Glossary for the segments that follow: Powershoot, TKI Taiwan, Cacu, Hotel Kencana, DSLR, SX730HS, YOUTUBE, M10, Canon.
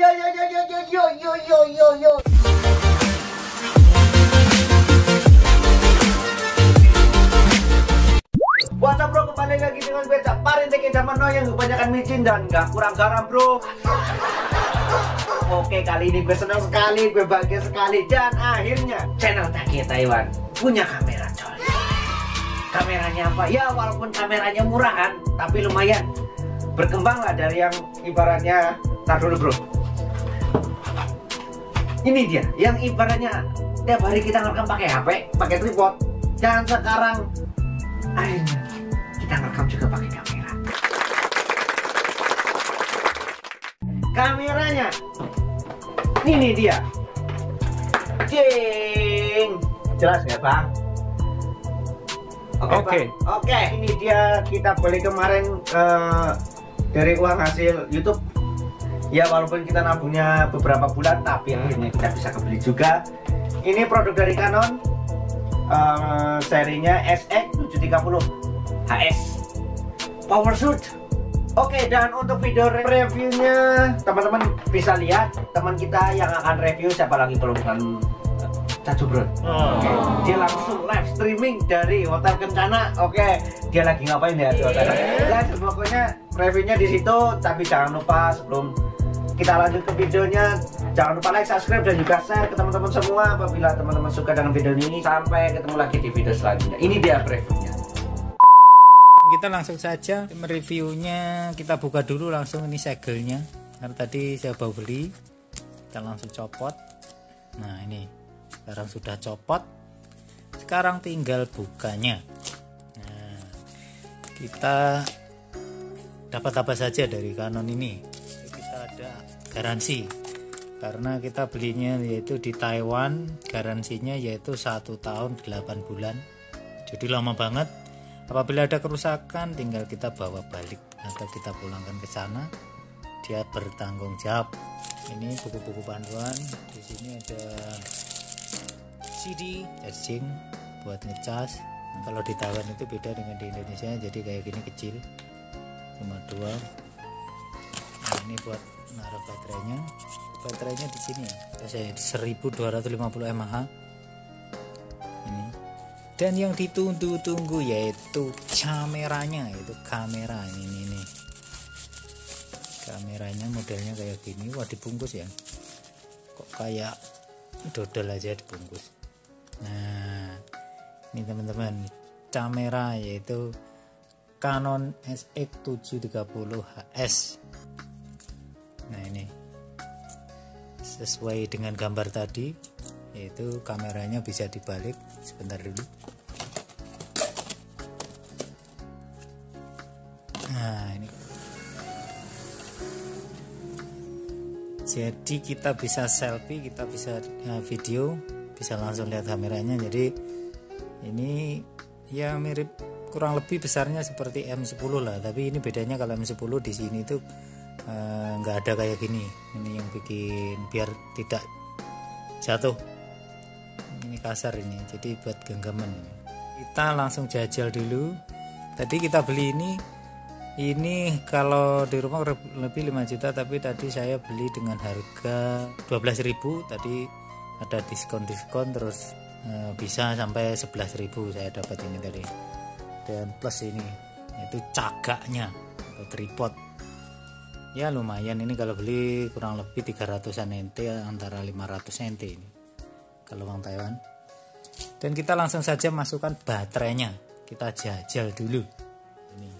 Yo. What's up, bro, kembali lagi dengan beca Parintekin zaman no yang kebanyakan micin dan nggak kurang garam, bro. Oke, kali ini gue senang sekali, gue bahagia sekali, dan akhirnya channel TKI Taiwan punya kamera, coy. Kameranya apa? Ya walaupun kameranya murah kan, tapi lumayan berkembang lah dari yang ibaratnya. Taruh dulu, bro. Ini dia yang ibaratnya tiap hari kita ngerekam pakai HP, pakai tripod, dan sekarang akhirnya kita ngerekam juga pakai kamera. Kameranya ini dia. Jing. Jelas nggak, Bang? Oke. Ini dia, kita beli kemarin dari uang hasil YouTube. Ya walaupun kita nabungnya beberapa bulan, tapi akhirnya kita bisa kebeli juga. Ini produk dari Canon, serinya SX730HS Powershoot. Oke, dan untuk video reviewnya teman-teman bisa lihat teman kita yang akan review, siapa lagi kalau bukan Cacu, bro. Okay. Dia langsung live streaming dari Hotel Kencana. Oke. Dia lagi ngapain ya di Hotel Kencana? Ya, pokoknya reviewnya di situ, tapi jangan lupa sebelum kita lanjut ke videonya, jangan lupa like, subscribe, dan juga share ke teman-teman semua apabila teman-teman suka dengan video ini. Sampai ketemu lagi di video selanjutnya. Ini dia reviewnya. Kita langsung saja mereviewnya. Kita buka dulu langsung ini segelnya, karena tadi saya baru beli. Kita langsung copot. Nah ini sekarang sudah copot. Sekarang tinggal bukanya. Nah, kita dapat apa saja dari Canon ini. Kita ada garansi, karena kita belinya yaitu di Taiwan, garansinya yaitu 1 tahun 8 bulan, jadi lama banget. Apabila ada kerusakan tinggal kita bawa balik atau kita pulangkan ke sana, dia bertanggung jawab. Ini buku-buku panduan, di sini ada CD charging buat ngecas. Nah, kalau di Taiwan itu beda dengan di Indonesia, jadi kayak gini kecil cuma 2. Nah, ini buat naruh baterainya. Baterainya di sini ya, 1250 mAh. Ini. Dan yang ditunggu-tunggu yaitu kameranya, yaitu kamera ini. Kameranya modelnya kayak gini. Wah, dibungkus ya. Kok kayak dodol aja dibungkus. Nah, ini teman-teman, kamera yaitu Canon SX730HS. Nah ini sesuai dengan gambar tadi, yaitu kameranya bisa dibalik. Sebentar dulu. Nah ini, jadi kita bisa selfie, kita bisa video, bisa langsung lihat kameranya. Jadi ini ya mirip, kurang lebih besarnya seperti M10 lah, tapi ini bedanya kalau M10 di sini tuh nggak ada kayak gini. Ini yang bikin biar tidak jatuh, ini kasar ini, jadi buat genggaman. Kita langsung jajal dulu. Tadi kita beli ini kalau di rumah lebih 5 juta, tapi tadi saya beli dengan harga 12.000. tadi ada diskon terus bisa sampai 11.000 saya dapat ini tadi. Dan plus ini itu cagaknya atau tripod, ya lumayan ini. Kalau beli kurang lebih 300an NT, antara 500 NT ini kalau uang Taiwan. Dan kita langsung saja masukkan baterainya, kita jajal dulu. Ini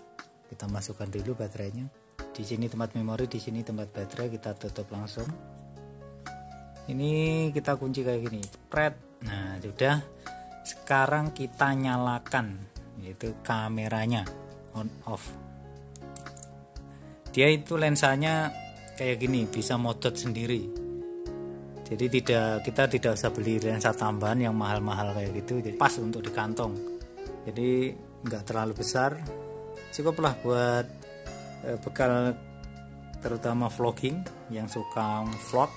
kita masukkan dulu baterainya. Di sini tempat memori, di sini tempat baterai, kita tutup langsung. Ini kita kunci kayak gini, pret. Nah sudah, sekarang kita nyalakan yaitu kameranya on off. Dia itu lensanya kayak gini, bisa modot sendiri, jadi kita tidak usah beli lensa tambahan yang mahal-mahal kayak gitu. Jadi pas untuk di kantong, jadi nggak terlalu besar, cukuplah buat bekal terutama vlogging yang suka vlog.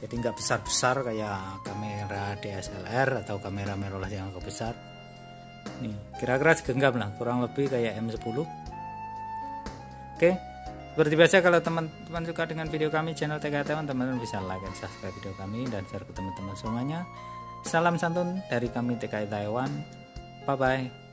Jadi nggak besar-besar kayak kamera DSLR atau kamera mirrorless yang agak besar. Nih kira-kira segenggam lah, kurang lebih kayak M10. Oke, Seperti biasa, kalau teman-teman suka dengan video kami channel TKI Taiwan, teman-teman bisa like dan subscribe video kami dan share ke teman-teman semuanya. Salam santun dari kami TKI Taiwan. Bye bye.